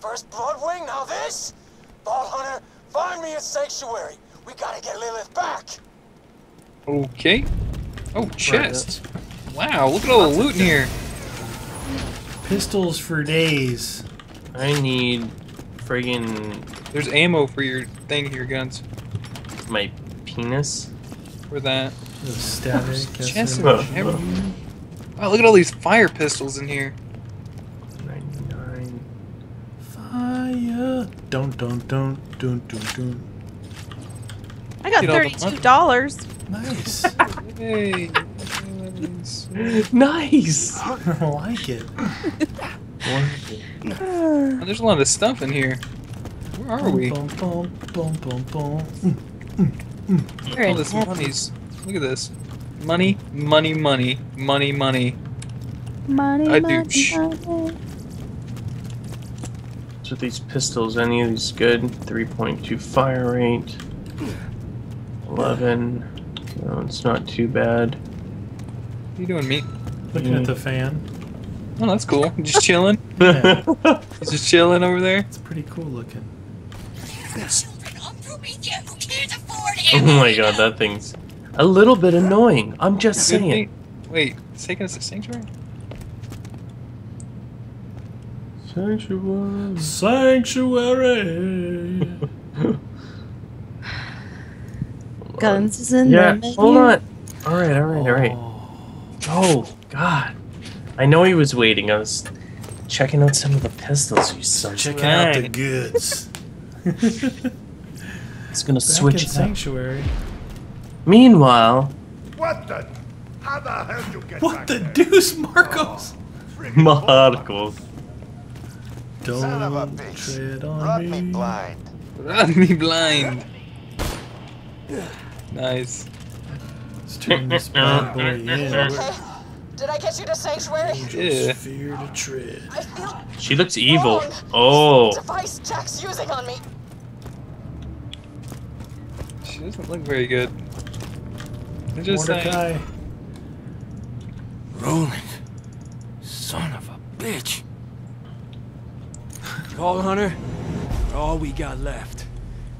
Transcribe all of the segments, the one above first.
First Bloodwing, now this? Vault Hunter, find me a sanctuary. We gotta get Lilith back. Okay. Oh, chest. Wow, look at all the loot in here. Pistols for days. I need friggin'... There's ammo for your thing, your guns. My penis? For that. Static. Chest and everything. Wow, look at all these fire pistols in here. 99. Fire. Don't. I got $32. Nice. Hey. Nice. I don't like it. Oh, there's a lot of stuff in here. Where are we? All this money's. Look at this. Money. I douche. So with these pistols, any of these good? 3.2 fire rate. 11. No, it's not too bad. What are you doing, meat? Looking at the fan. Oh, that's cool. I'm just chilling. Yeah. He's just chilling over there. It's pretty cool looking. Oh my god, that thing's a little bit annoying. I'm just saying. Wait, it's taking us to Sanctuary? Sanctuary! Guns is in there. Yeah, hold on. Alright. Oh, God. I know he was waiting. I was checking out some of the pistols. Checking out the goods. It's gonna switch it Sanctuary. Meanwhile... How the hell did you get back there? Deuce, Marcos? Oh, Marcos. Don't tread on me. Run me blind. Nice. Let's turn this bad boy in. Okay. Did I catch you to Sanctuary? Yeah. Fear to tread. She looks evil. Oh. Device Jack's using on me. She doesn't look very good. I'm just saying. Roland, son of a bitch. Vault Hunter, all we got left.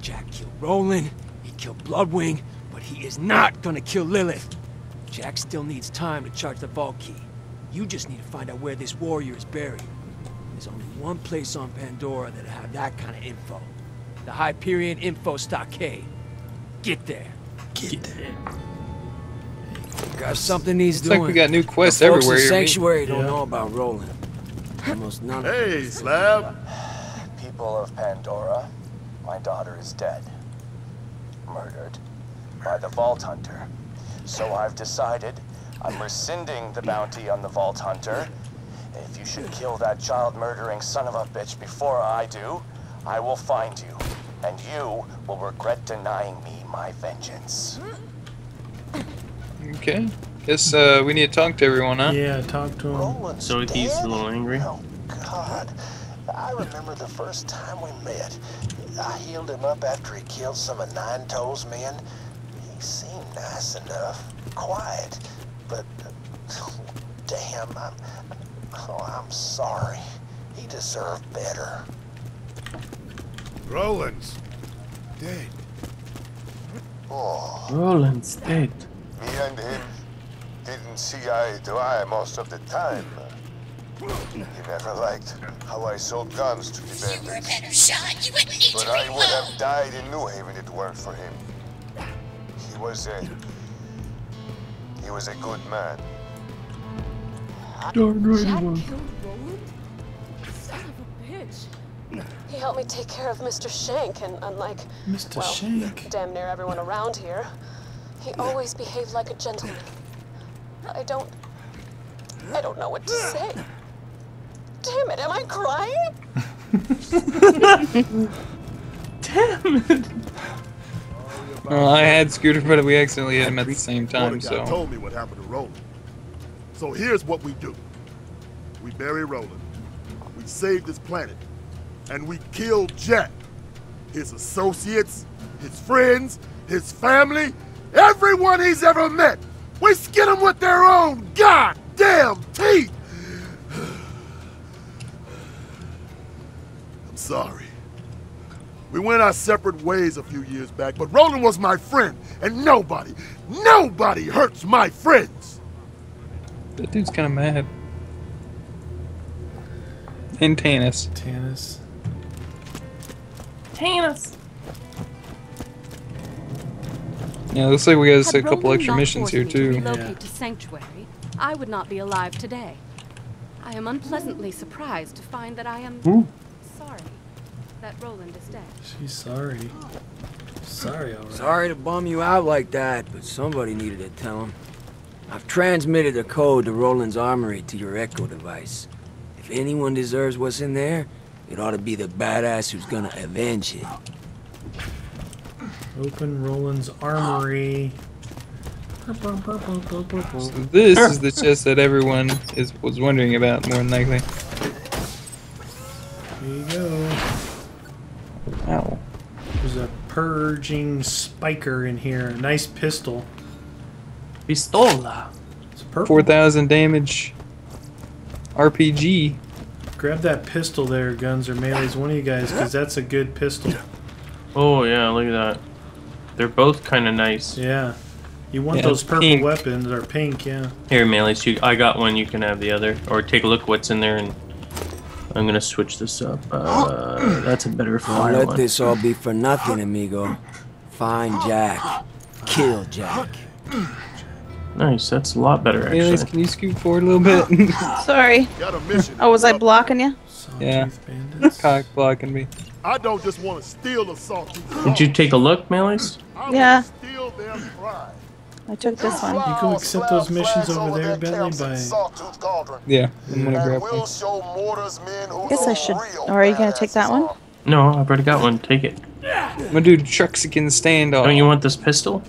Jack killed Roland. Kill Bloodwing, but he is not gonna kill Lilith. Jack still needs time to charge the Vault Key. You just need to find out where this warrior is buried. There's only one place on Pandora that have that kind of info. The Hyperion Info Stockade. Get there. Get there. Got something needs doing. It's like we got new quests everywhere. The Sanctuary don't know about Roland. Almost none. Hey, Slab. People of Pandora, my daughter is dead. Murdered by the Vault Hunter. So I've decided I'm rescinding the bounty on the Vault Hunter. If you should kill that child-murdering son of a bitch before I do, I will find you, and you will regret denying me my vengeance. Okay. Guess we need to talk to everyone, huh? Yeah, talk to him. Roland's so he's dead? A little angry. Oh, God. I remember the first time we met. I healed him up after he killed some of Nine Toes' men. He seemed nice enough, quiet, but damn, I'm sorry. He deserved better. Roland's dead. Oh. Roland's dead. Me and him didn't see eye to eye most of the time. You never liked how I sold guns to the bandits. You were a better shot. You wouldn't need to reload. But I would have died in New Haven if it weren't for him. He was a good man. Darn right he was. Son of a bitch. He helped me take care of Mr. Shank, and unlike Mr. Shank, damn near everyone around here, he always behaved like a gentleman. I don't know what to say. Damn it, am I crying? Damn it. Well, I had Scooter, but we accidentally hit him at the same time, so... Mordecai told me what happened to Roland. So here's what we do. We bury Roland. We save this planet. And we kill Jack. His associates, his friends, his family, everyone he's ever met. We skin him with their own god! Damn teeth! I'm sorry. We went our separate ways a few years back, but Roland was my friend, and nobody hurts my friends! That dude's kind of mad. And Tannis. Tannis! Yeah, looks like we got a couple extra missions here, too. Yeah. To Sanctuary, I would not be alive today. I am unpleasantly surprised to find that I am sorry that Roland is dead. She's sorry. Sorry, alright. Sorry to bum you out like that, but somebody needed to tell him. I've transmitted a code to Roland's armory to your echo device. If anyone deserves what's in there, it ought to be the badass who's gonna avenge it. Open Roland's armory. So this is the chest that everyone was wondering about, more than likely. There you go. Ow. There's a purging spiker in here. A nice pistol. Pistola. It's purple. 4,000 damage. RPG. Grab that pistol there, Guns or Melees, one of you guys, because that's a good pistol. Oh yeah, look at that. They're both kind of nice. Yeah. You want those purple weapons, or pink, yeah. Here, Melees, I got one, you can have the other. Or take a look what's in there, and I'm going to switch this up. That's a better fire one. Don't let this all be for nothing, amigo. Find Jack. Kill Jack. Nice, that's a lot better, actually. Melees, can you scoot forward a little bit? Sorry. Oh, was I blocking you? Yeah. Cock blocking me. I don't just want to steal a Sawtooth. Did you take a look, Melees? Yeah. I took this one. You can accept those missions over there, Bentley, by... Yeah, I'm gonna grab one. I guess I should... Or are you gonna take that one? No, I've already got one. Take it. I'm gonna do Truxican standoff. Don't you want this pistol?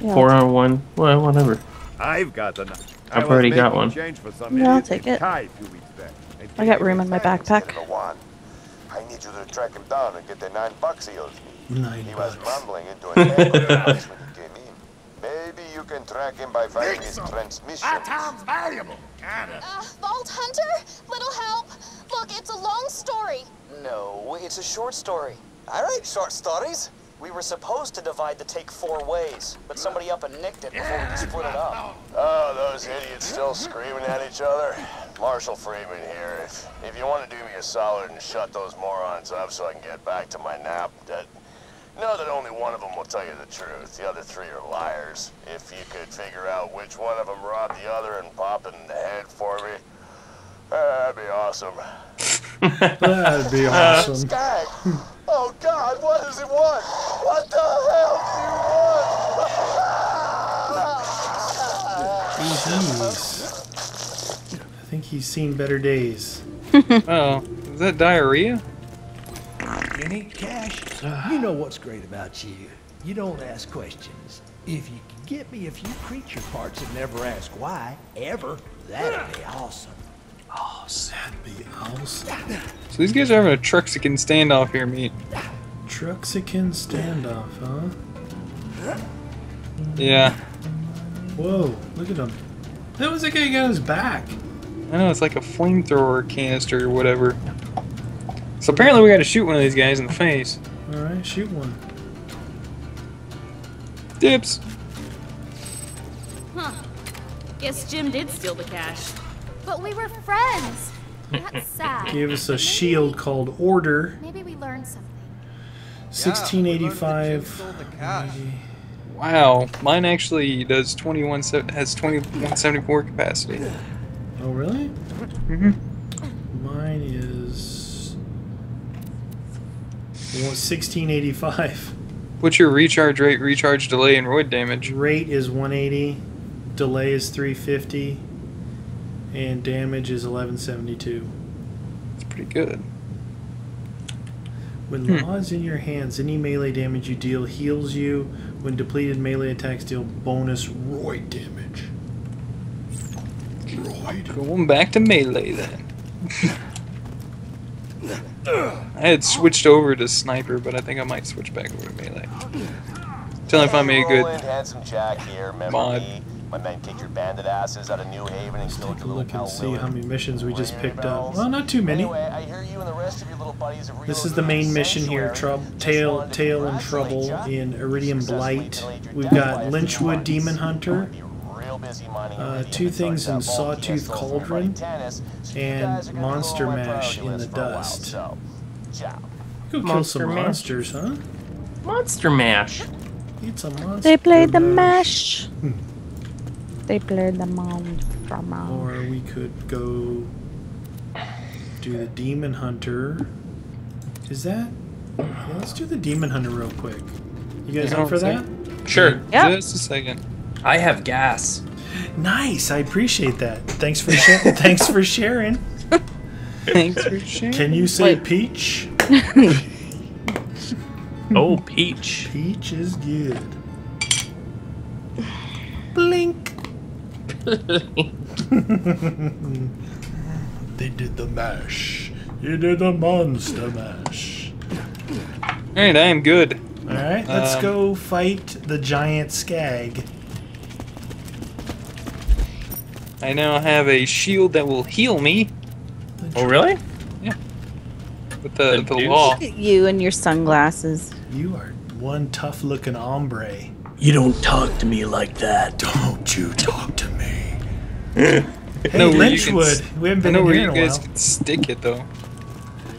Yeah, 4-on-1. Well, whatever. I've got the... I've already got one. Yeah, I'll take it. I got room in my backpack. I need you to track him down and get the $9 he owes me. He was mumbling into an ambulance when he came in. Maybe you can track him by finding his transmission. Our time's valuable. Vault Hunter? Little help? Look, it's a long story. No, it's a short story. I write short stories. We were supposed to divide the take 4 ways, but somebody up and nicked it before we could split it up. Oh, those idiots still screaming at each other. Marshall Freeman here. If you want to do me a solid and shut those morons up so I can get back to my nap, know that only one of them will tell you the truth. The other 3 are liars. If you could figure out which one of them robbed the other and pop it in the head for me, that'd be awesome. That'd be awesome. Oh God, what does it want? What the hell do you want? Jeez. I think he's seen better days. Oh, is that diarrhea? Any cash? You know what's great about you? You don't ask questions. If you can get me a few creature parts and never ask why, ever, that'd be awesome. Oh, that'd be awesome. So these guys are having a Truxican standoff here, mate. Truxican standoff, huh? Yeah. Whoa, look at him. That was the guy who got his back. I know, it's like a flamethrower canister or whatever. So apparently we gotta shoot one of these guys in the face. Alright, shoot one. Dips! Huh. Guess Jim did steal the cash. But we were friends. That's sad. Gave us a shield called Order. Maybe we learned something. 1685. Wow, mine actually does 2174 capacity. Oh really? Mm-hmm. Mine is 1685. What's your recharge rate, recharge delay, and roid damage? Rate is 180. Delay is 350. And damage is 1172. That's pretty good. When Law is in your hands, any melee damage you deal heals you. When depleted melee attacks deal bonus roid damage. Roid. Going back to melee then. I had switched over to sniper, but I think I might switch back over to melee. Until I find me a good Handsome Jack here, mod. My men kicked your bandit asses out of New Haven and killed your little pal Lilith. Let's take a look and see how many missions we just picked up. Well, not too many. Anyway, I hear you and the rest of your little buddies have relocated. This is the main mission here, Tail and Trouble in Iridium Blight. We've got Lynchwood Demon Hunter. Two things in Sawtooth Cauldron and Monster Mash in the dust. Go kill some monsters, huh? Monster Mash. It's a monster. They play the mash. They play the mound from out. Or we could go do the Demon Hunter. Is that? Yeah, let's do the Demon Hunter real quick. You guys up for that? Sure. Yep. Just a second. I have gas. Nice, I appreciate that. Thanks for sharing. Thanks for sharing. Thanks for sharing. Can you say Wait. Peach? Oh, peach. Peach is good. Blink. They did the mash. You did the monster mash. All right, I am good. All right, let's go fight the giant skag. I now have a shield that will heal me. Oh, really? Yeah. With the law. Look at you and your sunglasses. You are one tough-looking hombre. You don't talk to me like that. Don't you talk to me. Hey, Lynchwood. We haven't been in here in a while. I know where you guys can stick it, though.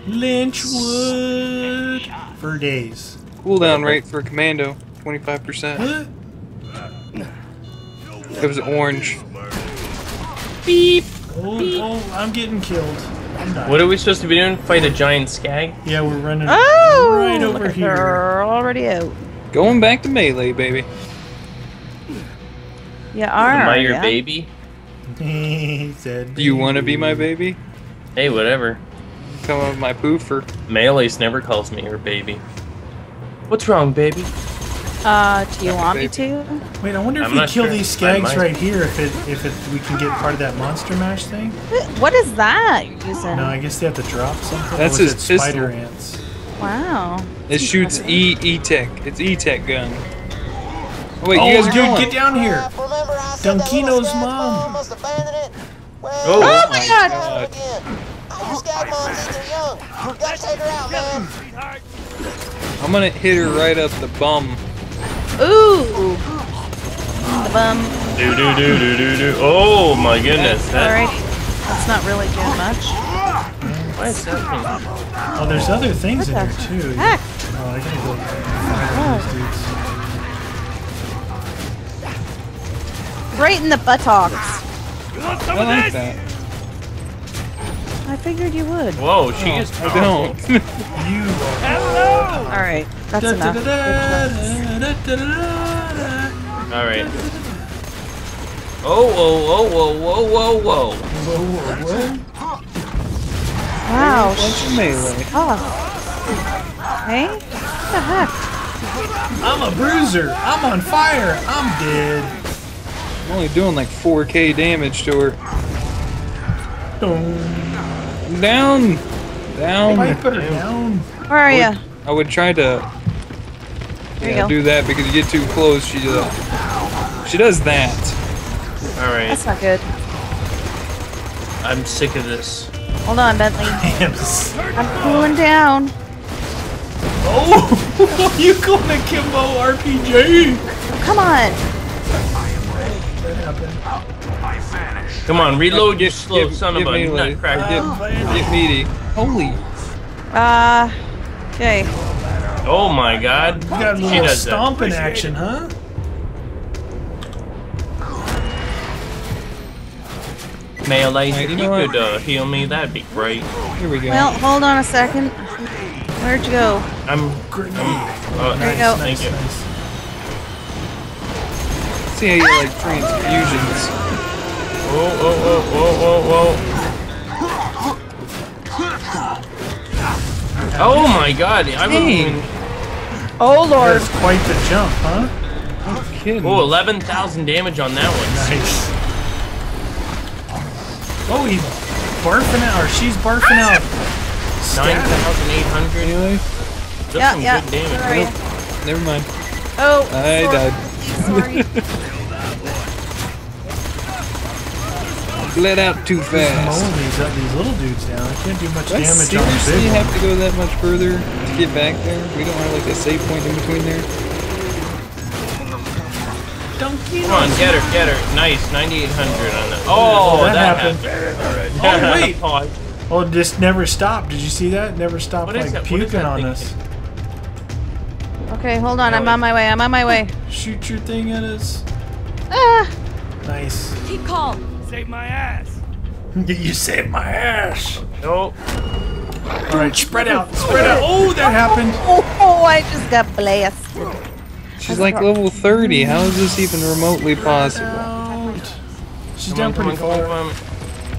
Lynchwood. For days. Cooldown rate for commando, 25%. Huh? It was orange. Beep. Oh, beep. Oh, I'm getting killed. What are we supposed to be doing? Fight a giant skag? Yeah, we're running right over here. They're already out. Going back to melee, baby. Yeah, alright. Am I your baby? He said. Do you want to be my baby? Hey, whatever. Come on, my poofer. Melee's never calls me her baby. What's wrong, baby? Do you want me to? Wait, I wonder if we kill these skags right here, if we can get part of that monster mash thing. What is that? No, I guess they have to drop something. That's his spider ants. Wow. It shoots E-Tech. It's E-Tech gun. Oh, wait, you guys, dude, get down here. Dunkino's mom. Oh my god. I'm gonna hit her right up the bum. Ooh! The bum. Do do do do do do. Oh my goodness! Alright, that's not really doing much. Why is that thing? Oh, there's other things in there too. Heck. Oh, I gotta go find these dudes. Right in the buttocks. I like that. I figured you would. Whoa, she just don't. You. Hello. All right, that's enough. All right. Oh, oh, oh, whoa, whoa, whoa, whoa, whoa, whoa. Wow. Oh. Hey, what the heck? I'm a bruiser. I'm on fire. I'm dead. I'm only doing like 4K damage to her. Down! Down! Down! Where are you? I would try to do that because you get too close, she does that. Alright. That's not good. I'm sick of this. Hold on, Bentley. I'm cooling down. Oh! You going to Kimbo RPG! Come on! I am ready. What happened? Come on, reload you slow son of a nutcracker. Get meaty. Holy. Okay. Oh my god. You got a little stomping action, huh? Melee, if you could heal me, that'd be great. Here we go. Well, hold on a second. Where'd you go? There you go. Thank you. See how you like transfusions. Oh, oh, oh, oh, oh, oh. Oh my god, I'm moving. Oh lord. That's quite the jump, huh? No kidding. Oh, 11,000 damage on that one. Nice. Oh, he's barfing out, or she's barfing out. 9,800 anyway. That's some good damage. Never mind. Oh, I died. Sorry. bled out too fast. Mowing these little dudes down. I can't do much damage on the big one. Seriously, you have to go that much further to get back there? We don't have like a save point in between there. Donkey. Come on, get her, get her. Nice, 9,800 on that. Oh, that happened. All right. Oh wait. Oh, it just never stopped. Did you see that? Never stopped like puking on us. Okay, hold on. I'm on my way. I'm on my way. Shoot your thing at us. Ah. Nice. Keep calm. Save my ass. You saved my ass. Nope. All right, spread out. Spread out. Oh, that happened. Oh, I just got blasted. She's like level 30. How is this even remotely possible? Out. She's down pretty far.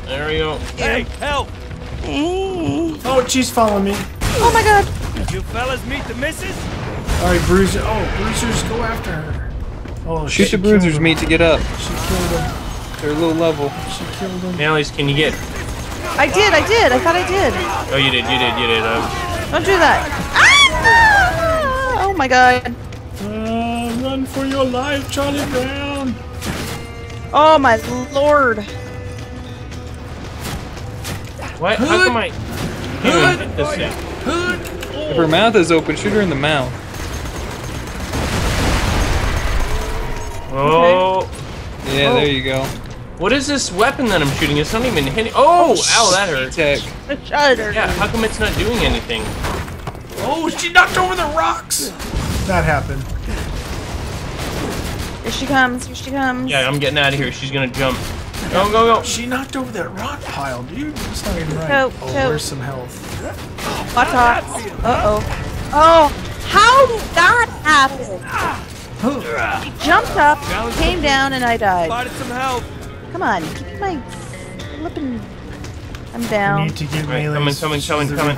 There we go. Hey, help! Hey. Oh, she's following me. Oh my god. You fellas meet the missus? All right, Bruiser. Oh, Bruisers, go after her. Oh, shoot the Bruisers meat to get up. She killed him. They're low level. She killed him. Alice, can you get? I did. I thought I did. Oh, you did. Don't do that. Ah! Oh my god. Run for your life, Charlie Brown. Oh my lord. What? Hood. How come I? Hit this thing? Oh. If her mouth is open, shoot her in the mouth. Oh. Okay. Yeah, there you go. What is this weapon that I'm shooting? It's not even hitting. Oh, ow, that hurt. Yeah, how come it's not doing anything? Oh, she knocked over the rocks. That happened. Here she comes. Here she comes. Yeah, I'm getting out of here. She's gonna jump. Go, go, go. She knocked over that rock pile, dude. That's not even right. Go, oh, where's some health? Watch out. Uh-oh. Oh, how did that happen? He jumped up, came down, and I died. Some help. Come on, keep my flipping. I'm down. You need to get melee. Coming. Yep. Going.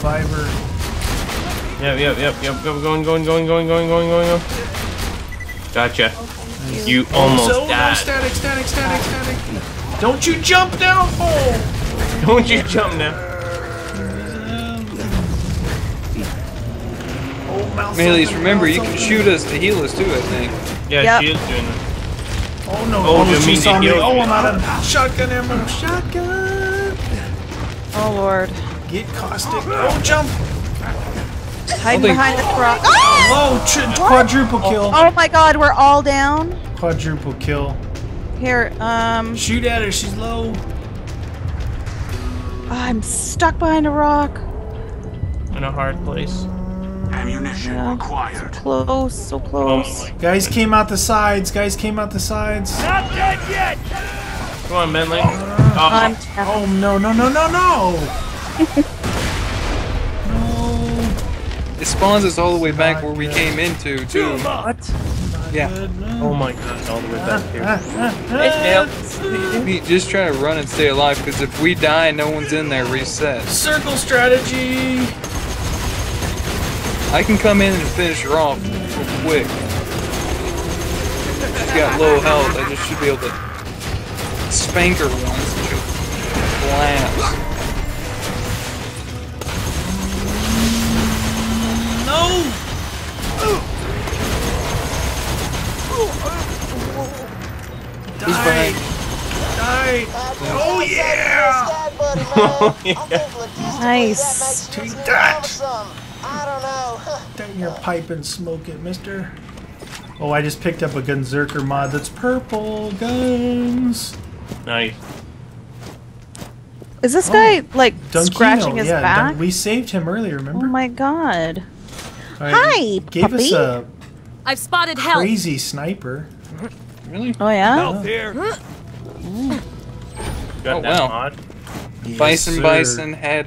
Gotcha. Okay. You almost died. Static. Don't you jump down, oh! Don't you jump now. Melees, remember, you can shoot us to heal us too, I think. Yeah, she is doing that. Oh no, she saw me. Oh, I'm out of shotgun ammo. Shotgun! Oh lord. Get caustic. Oh, jump! Hide behind the rock. Oh, quadruple kill. Oh my god, we're all down. Quadruple kill. Here, shoot at her, she's low. I'm stuck behind a rock. In a hard place. Ammunition required. So close. Guys came out the sides. Not dead yet. Come on, Bentley. Oh no! It spawns us all the way back where we came into too. What? Yeah. Oh my god! All the way back here. Hey, just try to run and stay alive, because if we die, no one's in there. Reset. Circle strategy. I can come in and finish her off real quick. She's got low health. I just should be able to spank her once and she'll collapse. No! He's behind. Die! Oh yeah! Nice. Take that! I don't know. Dang your pipe and smoke it, mister. Oh, I just picked up a Gunzerker mod that's purple guns. Nice. Is this guy, like, Dunkino, scratching his back? We saved him earlier, remember? Oh my god. Right, hi, gave puppy. Us a I've spotted crazy help. Sniper. Really? Oh, yeah? Help here. Got that mod. Yes, bison, sir. Bison, head,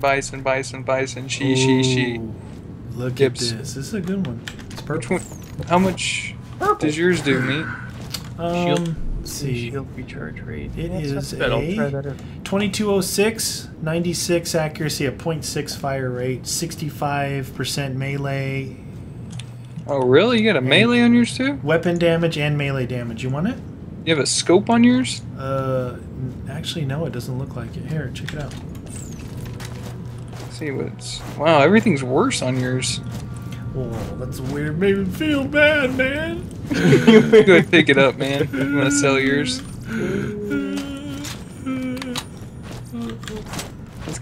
bison, she. Look at this. This is a good one. It's purple. How much does yours do, meat? Let's see. Shield recharge rate. It is a 2206, 96 accuracy, a 0.6 fire rate, 65% melee. Oh, really? You got a melee on yours, too? Weapon damage and melee damage. You want it? You have a scope on yours? Actually, no, it doesn't look like it. Here, check it out. Let's see what's... Wow, everything's worse on yours. Whoa, that's weird. Made me feel bad, man. Go ahead, pick it up, man. I'm gonna sell yours.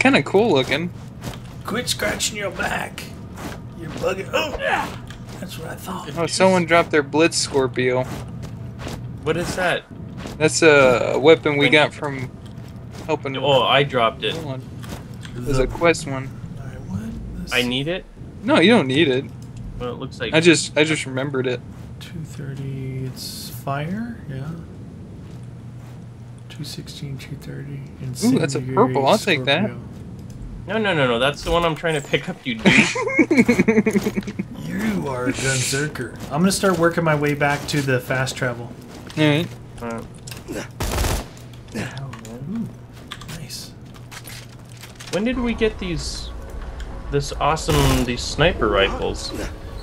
kind of cool looking. Quit scratching your back. You're bugging. Oh, yeah. That's what I thought. Oh, someone dropped their Blitz Scorpio. What is that? That's a weapon we got from helping. Oh, I dropped it. There's a quest one. I need it? No, you don't need it. Well, it looks like I just remembered it. 230. It's fire. Yeah. 216, 230. Ooh, that's a purple. I'll take that. No. That's the one I'm trying to pick up, you dude. You are a Gunzerker. I'm gonna start working my way back to the fast travel. All right. Ooh, nice. When did we get these? This awesome, these sniper rifles.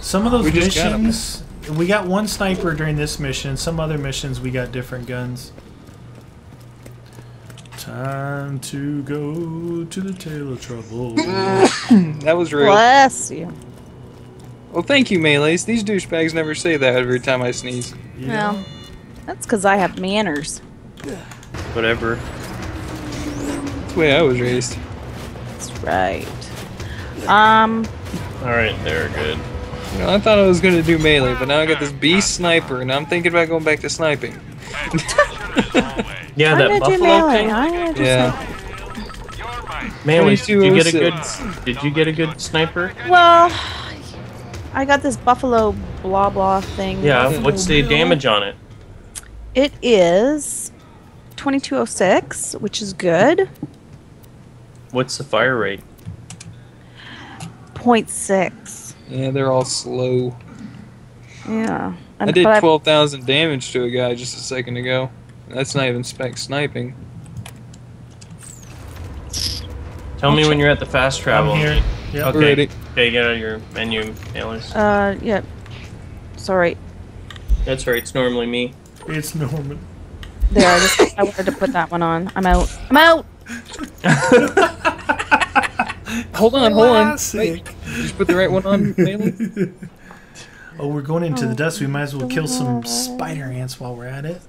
Some of those missions, we got one sniper during this mission. Some other missions, we got different guns. Time to go to the tail of trouble. That was real. Bless you. Well, thank you, Melees. These douchebags never say that every time I sneeze. Yeah. Well, that's because I have manners. Whatever. That's the way I was raised. That's right. Alright, they're good. You know, I thought I was going to do melee, but now I got this beast sniper, and I'm thinking about going back to sniping. Yeah, that buffalo thing. Yeah. Man, did you get a good sniper? Well, I got this buffalo blah blah thing. Yeah, what's the damage on it? It is 2206, which is good. What's the fire rate? 0.6. Yeah, they're all slow. Yeah. And I did 12,000 damage to a guy just a second ago. That's not even spec sniping. Tell me when you're at the fast travel. I'm here. Yep. Okay. Okay, get out of your menu, Mailers. Yeah. Sorry. That's right. It's normally me. It's Norman. There, I wanted to put that one on. I'm out. I'm out! hold on. Wait, just put the right one on, Bailey. Oh, we're going into the dust. We might as well kill some spider ants while we're at it.